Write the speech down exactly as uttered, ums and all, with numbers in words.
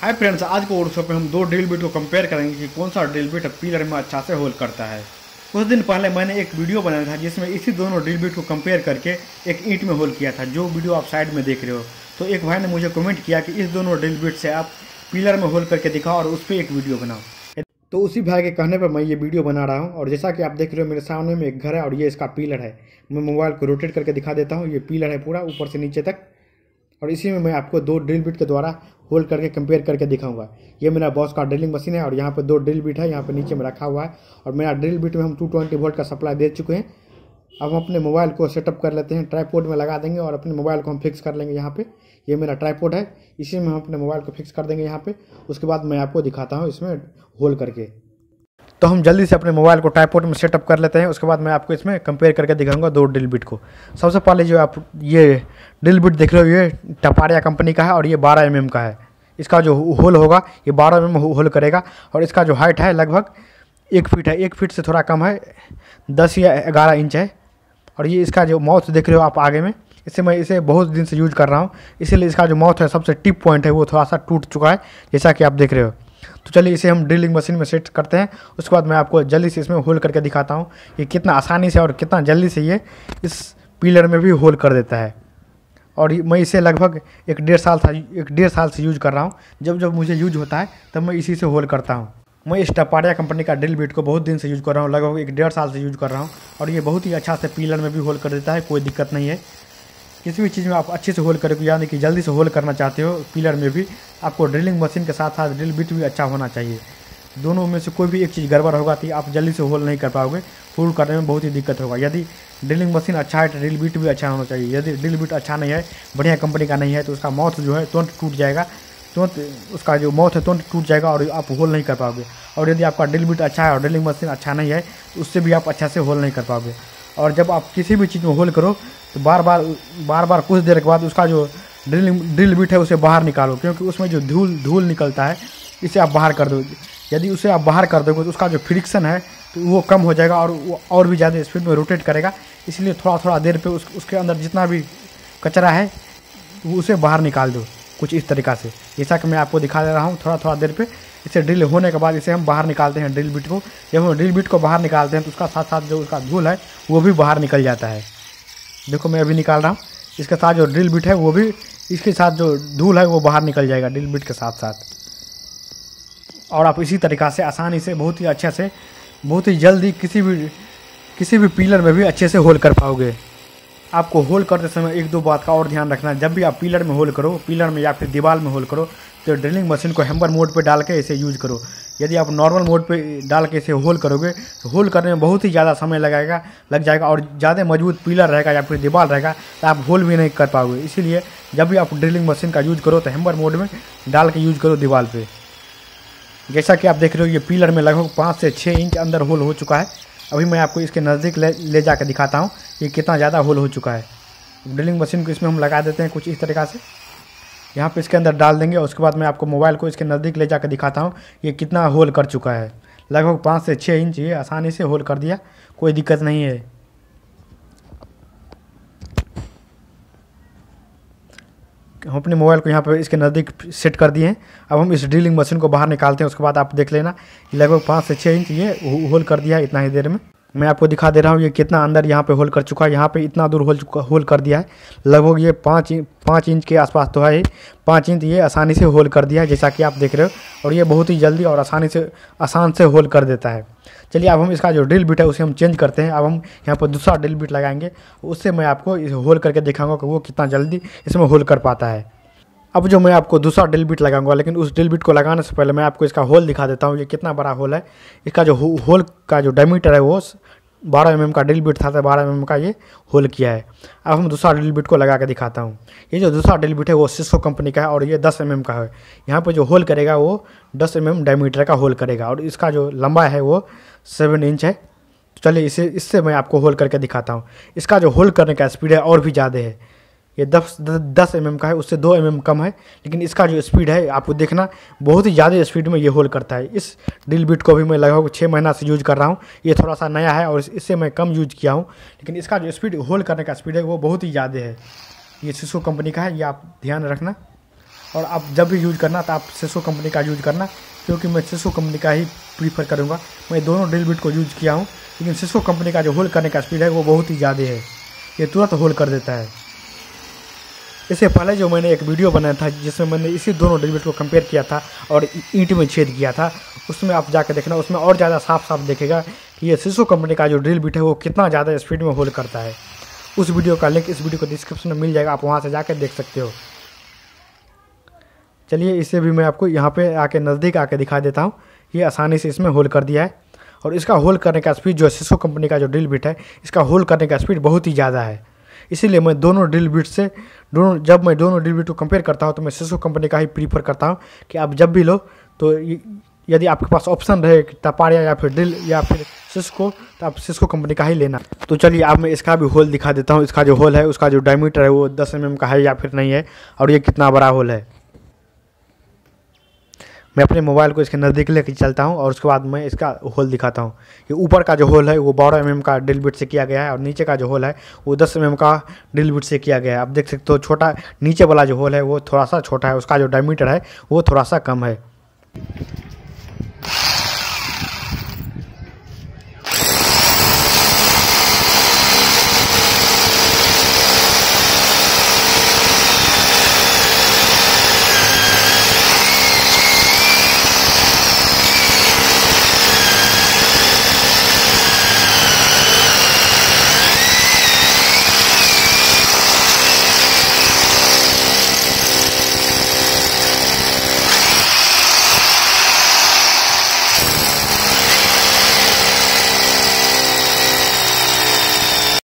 Hi friends, आज के workshop में हम दो ड्रिल बिट को कंपेयर करेंगे कि कौन सा ड्रिल बिट पिलर में अच्छा से होल करता है। कुछ दिन पहले मैंने एक वीडियो बनाया था जिसमें इसी दोनों ड्रिल बिट को कंपेयर करके एक ईंट में होल किया था, जो वीडियो आप साइड में देख रहे हो। तो एक भाई ने मुझे कमेंट किया कि इस दोनों ड्रिल बिट से आप पिलर में होल करके दिखाओ और उस पर एक वीडियो बनाओ। तो उसी भाई के कहने पर मैं ये वीडियो बना रहा हूँ। और जैसा कि आप देख रहे हो, मेरे सामने में एक घर है और ये इसका पिलर है। मैं मोबाइल को रोटेट करके दिखा देता हूँ। ये पिलर है पूरा ऊपर से नीचे तक, और इसी में मैं आपको दो ड्रिल बिट के द्वारा होल करके कंपेयर करके दिखाऊंगा। ये मेरा बॉस का ड्रिलिंग मशीन है और यहाँ पे दो ड्रिल बिट है, यहाँ पे नीचे में रखा हुआ है। और मेरा ड्रिल बिट में हम दो सौ बीस वोल्ट का सप्लाई दे चुके हैं। अब हम अपने मोबाइल को सेटअप कर लेते हैं, ट्राईपोड में लगा देंगे और अपने मोबाइल को हम फिक्स कर लेंगे यहाँ पे। ये मेरा ट्राईपोड है, इसी में हम अपने मोबाइल को फिक्स कर देंगे यहाँ पे। उसके बाद मैं आपको दिखाता हूँ इसमें होल करके। तो हम जल्दी से अपने मोबाइल को ट्राइपॉड में सेटअप कर लेते हैं, उसके बाद मैं आपको इसमें कंपेयर करके दिखाऊंगा दो ड्रिल बिट को। सबसे पहले जो आप ये ड्रिल बिट देख रहे हो, ये टपारिया कंपनी का है और ये बारह एम एम का है। इसका जो होल होगा ये बारह एम एम होल करेगा। और इसका जो हाइट है लगभग एक फीट है, एक फीट से थोड़ा कम है, दस या ग्यारह इंच है। और ये इसका जो माउथ देख रहे हो आप आगे में, इससे मैं इसे बहुत दिन से यूज़ कर रहा हूँ, इसीलिए इसका जो माउथ है सबसे टिप पॉइंट है वो थोड़ा सा टूट चुका है, जैसा कि आप देख रहे हो। तो चलिए इसे हम ड्रिलिंग मशीन में सेट करते हैं, उसके बाद मैं आपको जल्दी से इसमें होल करके दिखाता हूँ कि कितना आसानी से और कितना जल्दी से ये इस पिलर में भी होल कर देता है। और मैं इसे लगभग एक डेढ़ साल से एक डेढ़ साल से यूज़ कर रहा हूँ। जब जब मुझे यूज होता है तब मैं इसी से होल करता हूँ। मैं इस टपारिया कंपनी का ड्रिल बिट को बहुत दिन से यूज़ कर रहा हूँ, लगभग एक डेढ़ साल से यूज कर रहा हूँ। और ये बहुत ही अच्छा से पिलर में भी होल कर देता है, कोई दिक्कत नहीं है। किसी भी चीज़ में आप अच्छे से होल करोगे, यानी कि जल्दी से होल करना चाहते हो पिलर में भी, आपको ड्रिलिंग मशीन के साथ साथ ड्रिल बिट भी अच्छा होना चाहिए। दोनों में से कोई भी एक चीज़ गड़बड़ होगा तो आप जल्दी से होल नहीं कर पाओगे, होल करने में बहुत ही दिक्कत होगा। यदि ड्रिलिंग मशीन अच्छा है तो ड्रिल बिट भी अच्छा होना चाहिए। यदि ड्रिल बिट अच्छा नहीं है, बढ़िया कंपनी का नहीं है, तो उसका माउथ जो है तुरंत टूट जाएगा, तुरंत उसका जो माउथ है तुरंत टूट जाएगा और आप होल नहीं कर पाओगे। और यदि आपका ड्रिल बिट अच्छा है और ड्रिलिंग मशीन अच्छा नहीं है तो उससे भी आप अच्छा से होल नहीं कर पाओगे। और जब आप किसी भी चीज़ में होल करो तो बार बार बार बार कुछ देर के बाद उसका जो ड्रिलिंग ड्रिल बिट है उसे बाहर निकालो, क्योंकि उसमें जो धूल धूल निकलता है इसे आप बाहर कर दो। यदि उसे आप बाहर कर दोगे तो उसका जो फ्रिक्शन है तो वो कम हो जाएगा और वो और भी ज़्यादा स्पीड में रोटेट करेगा। इसलिए थोड़ा थोड़ा देर पे उस, उसके अंदर जितना भी कचरा है उसे बाहर निकाल दो, कुछ इस तरीक़ा से, जैसा कि मैं आपको दिखा दे रहा हूँ। थोड़ा थोड़ा देर पे इसे ड्रिल होने के बाद इसे हम बाहर निकालते हैं ड्रिल बिट को। जब हम ड्रिल बिट को बाहर निकालते हैं तो उसका साथ साथ जो उसका धूल है वो भी बाहर निकल जाता है। देखो मैं अभी निकाल रहा हूँ, इसके साथ जो ड्रिल बिट है वो भी, इसके साथ जो धूल है वो बाहर निकल जाएगा ड्रिल बिट के साथ साथ। और आप इसी तरीक़ा से आसानी से बहुत ही अच्छे से, बहुत ही जल्दी किसी भी किसी भी पिलर में भी अच्छे से होल कर पाओगे। आपको होल करते समय एक दो बात का और ध्यान रखना है। जब भी आप पिलर में होल करो, पिलर में या फिर दीवार में होल करो, तो ड्रिलिंग मशीन को हैम्बर मोड पे डाल के इसे यूज करो। यदि आप नॉर्मल मोड पे डाल के इसे होल करोगे तो होल करने में बहुत ही ज़्यादा समय लगाएगा लग जाएगा और ज़्यादा मजबूत पिलर रहेगा या फिर दीवार रहेगा तो आप होल भी नहीं कर पाओगे। इसीलिए जब भी आप ड्रिलिंग मशीन का यूज़ करो तो हैम्बर मोड में डाल के यूज़ करो दीवार पर। जैसा कि आप देख रहे हो, ये पिलर में लगभग पाँच से छः इंच अंदर होल हो चुका है। अभी मैं आपको इसके नज़दीक ले ले जाकर दिखाता हूँ कि कितना ज़्यादा होल हो चुका है। ड्रिलिंग मशीन को इसमें हम लगा देते हैं कुछ इस तरीक़ा से, यहाँ पे इसके अंदर डाल देंगे। उसके बाद मैं आपको मोबाइल को इसके नज़दीक ले जाकर दिखाता हूँ ये कितना होल कर चुका है। लगभग पाँच से छः इंच ये आसानी से होल कर दिया, कोई दिक्कत नहीं है। हम अपने मोबाइल को यहाँ पर इसके नज़दीक सेट कर दिए हैं। अब हम इस ड्रिलिंग मशीन को बाहर निकालते हैं, उसके बाद आप देख लेना लगभग पाँच से छः इंच ये होल कर दिया। इतना ही देर में मैं आपको दिखा दे रहा हूँ ये कितना अंदर यहाँ पे होल कर चुका है। यहाँ पे इतना दूर होल होल कर दिया है, लगभग ये पाँच पाँच इंच के आसपास तो है, पाँच इंच ये आसानी से होल कर दिया है, जैसा कि आप देख रहे हो। और ये बहुत ही जल्दी और आसानी से आसान से होल कर देता है। चलिए अब हम इसका जो ड्रिल बिट है उसे हम चेंज करते हैं। अब हम यहाँ पर दूसरा ड्रिल बिट लगाएंगे, उससे मैं आपको इसे होल करके दिखाऊंगा कि वो कितना जल्दी इसमें होल कर पाता है। अब जो मैं आपको दूसरा ड्रिल बिट लगाऊंगा, लेकिन उस ड्रिल बिट को लगाने से पहले मैं आपको इसका होल दिखा देता हूँ। ये कितना बड़ा होल है, इसका जो होल का जो डायमीटर है वो बारह एम एम का ड्रिल बिट था, तो बारह एम एम का ये होल किया है। अब हम दूसरा ड्रिल बिट को लगा के दिखाता हूँ। ये जो दूसरा ड्रिल बिट है वो सिस्को कंपनी का है और ये दस एम एम का है। यहाँ पर जो होल करेगा वो दस एम एम डायमीटर का होल करेगा और इसका जो लंबा है वो सेवन इंच है। चलिए इसे इससे मैं आपको होल करके दिखाता हूँ। इसका जो होल करने का स्पीड है और भी ज़्यादा है, ये दस दस एम एम का है, उससे दो एम एम कम है, लेकिन इसका जो स्पीड है आपको देखना बहुत ही ज़्यादा स्पीड में ये होल करता है। इस ड्रिल बिट को भी मैं लगभग छः महीना से यूज कर रहा हूँ। ये थोड़ा सा नया है और इससे मैं कम यूज किया हूँ, लेकिन इसका जो स्पीड होल करने का स्पीड है वो बहुत ही ज़्यादा है। ये सिस्को कंपनी का है, ये आप ध्यान रखना। और आप जब भी यूज़ करना तो आप सिस्को कंपनी का यूज़ करना, क्योंकि मैं सिस्को कंपनी का ही प्रीफर करूँगा। मैं दोनों ड्रिल बिट को यूज़ किया हूँ, लेकिन सिस्को कंपनी का जो होल करने का स्पीड है वो बहुत ही ज़्यादा है, ये तुरंत होल कर देता है। इससे पहले जो मैंने एक वीडियो बनाया था जिसमें मैंने इसी दोनों ड्रिल बिट को कंपेयर किया था और ईंट में छेद किया था, उसमें आप जाकर देखना, उसमें और ज़्यादा साफ साफ देखेगा कि ये सिस्को कंपनी का जो ड्रिल बिट है वो कितना ज़्यादा स्पीड में होल करता है। उस वीडियो का लिंक इस वीडियो को डिस्क्रिप्शन में मिल जाएगा, आप वहाँ से जाकर देख सकते हो। चलिए इसे भी मैं आपको यहाँ पे आके नज़दीक आके दिखा देता हूँ। ये आसानी से इसमें होल कर दिया है, और इसका होल करने का स्पीड जो है सिस्को कंपनी का जो ड्रिल बिट है इसका होल करने का स्पीड बहुत ही ज़्यादा है। इसीलिए मैं दोनों ड्रिल बिट से दोनों जब मैं दोनों ड्रिल बिट को कंपेयर करता हूँ तो मैं सिस्को कंपनी का ही प्रीफर करता हूँ कि आप जब भी लो तो यदि आपके पास ऑप्शन रहे टपारिया या फिर ड्रिल या फिर सिस्को, तो आप सिस्को कंपनी का ही लेना। तो चलिए आप मैं इसका भी होल दिखा देता हूँ। इसका जो होल है उसका जो डायमीटर है वो दस एम एम का है या फिर नहीं है, और ये कितना बड़ा होल है। मैं अपने मोबाइल को इसके नज़दीक लेके चलता हूँ और उसके बाद मैं इसका होल दिखाता हूँ। ये ऊपर का जो होल है वो बारह एम एम का ड्रिल बिट से किया गया है, और नीचे का जो होल है वो दस एम एम का ड्रिल बिट से किया गया है। आप देख सकते हो छोटा नीचे वाला जो होल है वो थोड़ा सा छोटा है, उसका जो डायमीटर है वो थोड़ा सा कम है।